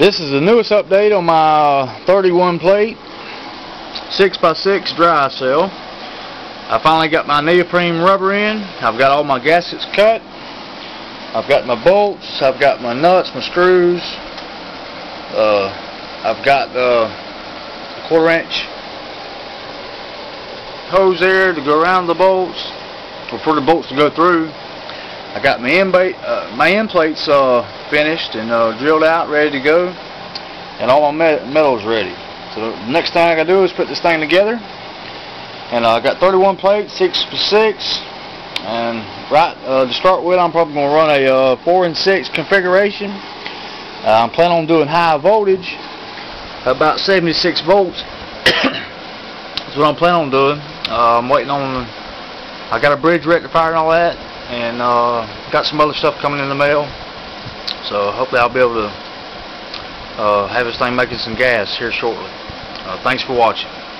This is the newest update on my 31 plate 6x6 dry cell. I finally got my neoprene rubber in. I've got all my gaskets cut. I've got my bolts. I've got my nuts, my screws. I've got the 1/4" hose there to go around the bolts, or for the bolts to go through. I got my end plates finished and drilled out, ready to go, and all my metal's ready. So the next thing I gotta do is put this thing together. And I got 31 plates, 6x6, and to start with, I'm probably gonna run a 4 and 6 configuration. I'm planning on doing high voltage, about 76 volts. That's what I'm planning on doing. I'm waiting on, I got a bridge rectifier and all that, and got some other stuff coming in the mail, so hopefully I'll be able to have this thing making some gas here shortly. Thanks for watching.